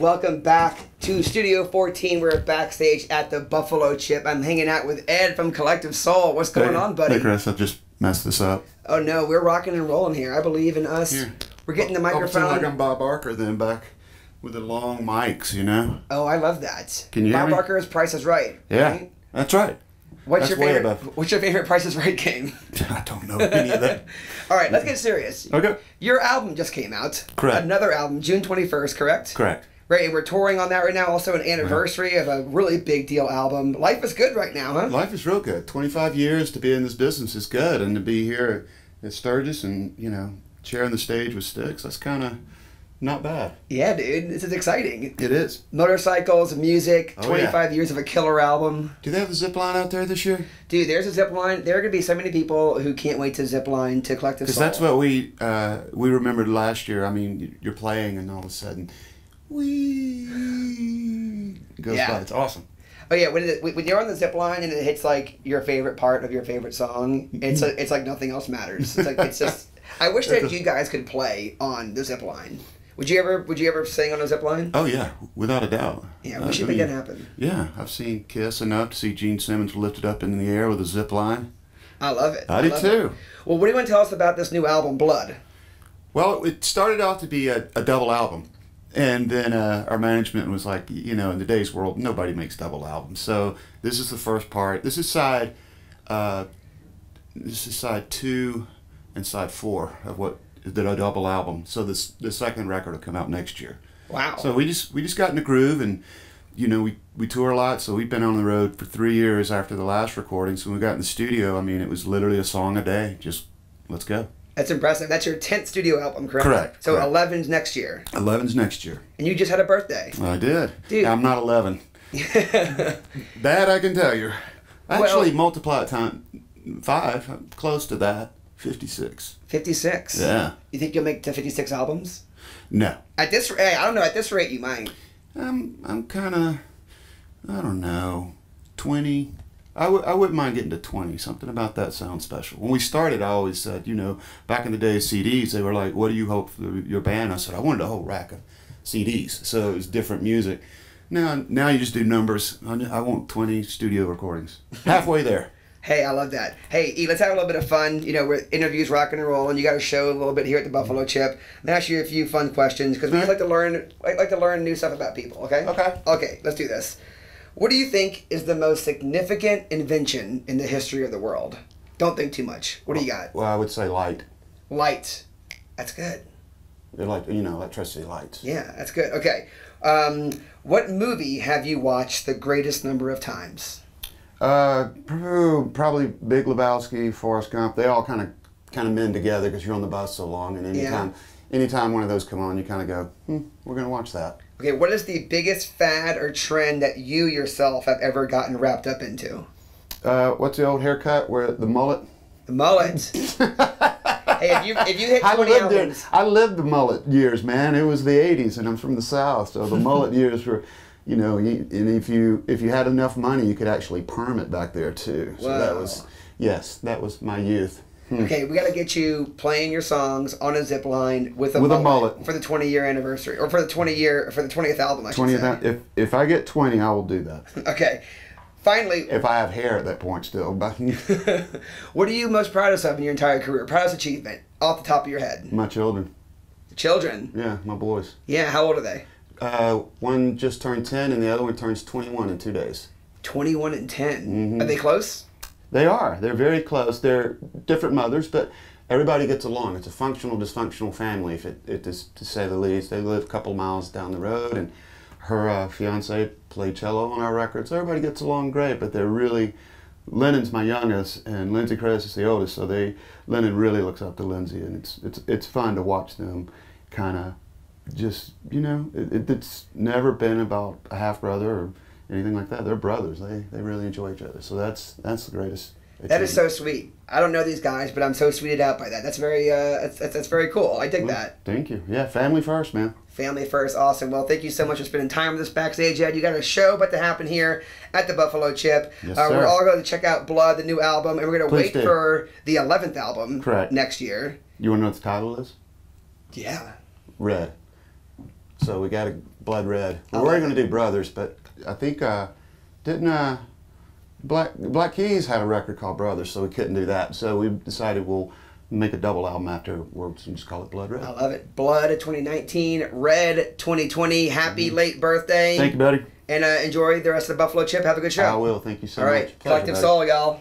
Welcome back to Studio 14. We're backstage at the Buffalo Chip. I'm hanging out with Ed from Collective Soul. What's going on, buddy? Hey, Chris, I just messed this up. Oh, no. We're rocking and rolling here. I believe in us. Here. We're getting the microphone. I'll pretend like I'm Bob Barker then, back with the long mics, you know? Oh, I love that. Can you hear me? Bob Barker's Price is Right. Yeah, right? That's right. What's your favorite Price is Right game? I don't know any of that. All right, let's get serious. Okay. Your album just came out. Correct. Another album, June 21st, correct? Correct. Right, and we're touring on that right now. Also an anniversary of a really big deal album. Life is good right now, huh? Life is real good. 25 years to be in this business is good. And to be here at Sturgis and, you know, sharing the stage with Styx, that's kind of... not bad. Yeah, dude. This is exciting. It is. Motorcycles, music, 25 years of a killer album. Do they have a zip line out there this year? Dude, there's a zip line. There are going to be so many people who can't wait to zip line to Collective Soul. Because that's what we remembered last year. I mean, you're playing and all of a sudden, wee, goes by. It's awesome. Oh yeah, when you're on the zip line and it hits like your favorite part of your favorite song, it's like nothing else matters. It's like it's just. I wish that you guys could play on the zip line. Would you ever sing on a zip line? Oh yeah, without a doubt. Yeah, we should make that happen. Yeah, I've seen Kiss enough to see Gene Simmons lifted up in the air with a zip line. I love it. I do too. Well, what do you want to tell us about this new album, Blood? Well, it started off to be a double album, and then our management was like, you know, in today's world, nobody makes double albums. So this is the first part. This is side 2 and side 4 of what. Did a double album, so the second record will come out next year. Wow! So we just got in the groove, and you know we tour a lot, so we've been on the road for 3 years after the last recording. So when we got in the studio, I mean, it was literally a song a day. Just let's go. That's impressive. That's your 10th studio album, correct? Correct. So 11's next year. 11's next year. And you just had a birthday. I did. Dude, I'm not 11. That I can tell you. Actually, multiply it time 5. I'm close to that. 56. 56? Yeah. You think you'll make to 56 albums? No. At this rate, I don't know. At this rate, you might. I'm kind of, I don't know, 20. I wouldn't mind getting to 20. Something about that sounds special. When we started, I always said, you know, back in the day of CDs, they were like, what do you hope for your band? I said, I wanted a whole rack of CDs. So it was different music. Now you just do numbers. I want 20 studio recordings. Halfway there. Hey, I love that. Hey, E, let's have a little bit of fun. You know, we're interviews, rock and roll, and you got a show a little bit here at the Buffalo Chip. I'm gonna ask you a few fun questions because we just like to learn new stuff about people. Okay. Okay. Okay. Let's do this. What do you think is the most significant invention in the history of the world? Don't think too much. What do you got? Well, I would say light. Light. That's good. They're like, you know, electricity, lights. Yeah, that's good. Okay. What movie have you watched the greatest number of times? Probably Big Lebowski, Forrest Gump. They all kind of mend together because you're on the bus so long, and anytime one of those come on, you kind of go, we're gonna watch that. Okay, what is the biggest fad or trend that you yourself have ever gotten wrapped up into? What's the old haircut? Where the mullet? The mullet. Hey, if you hit 20 albums, I lived the mullet years, man. It was the '80s, and I'm from the South, so the mullet years were. You know, and if you had enough money, you could actually perm it back there too. So that was my youth. Okay, we got to get you playing your songs on a zip line with a mullet for the 20-year anniversary, or for the 20th album. I should say. If I get 20, I will do that. Okay, finally. If I have hair at that point still, but. What are you most proudest of in your entire career? Proudest achievement off the top of your head? My children. The children. Yeah, my boys. Yeah, how old are they? One just turned 10, and the other one turns 21 in 2 days. 21 and 10. Are they close? They are. They're very close. They're different mothers, but everybody gets along. It's a functional, dysfunctional family, to say the least. They live a couple miles down the road, and her fiance played cello on our records. Everybody gets along great, but they're really. Lennon's my youngest, and Lindsay Craig is the oldest. So Lennon really looks up to Lindsay, and it's fun to watch them, kind of. Just, you know, it's never been about a half-brother or anything like that. They're brothers. They really enjoy each other. So that's the greatest achievement. That is so sweet. I don't know these guys, but I'm so sweeted out by that. That's very that's very cool. I dig that. Thank you. Yeah, family first, man. Family first. Awesome. Well, thank you so much for spending time with us backstage, Ed. You got a show about to happen here at the Buffalo Chip. Yes, sir. We're all going to check out Blood, the new album, and we're going to wait for the 11th album next year. You want to know what the title is? Yeah. Red. So we got a blood red. We were going to do Brothers, but I think didn't Black Keys had a record called Brothers, so we couldn't do that. So we decided we'll make a double album afterwards and just call it Blood Red. I love it. Blood 2019, Red 2020. Happy late birthday. Thank you, buddy. And enjoy the rest of the Buffalo Chip. Have a good show. I will. Thank you so much. All right. Collective Soul, y'all.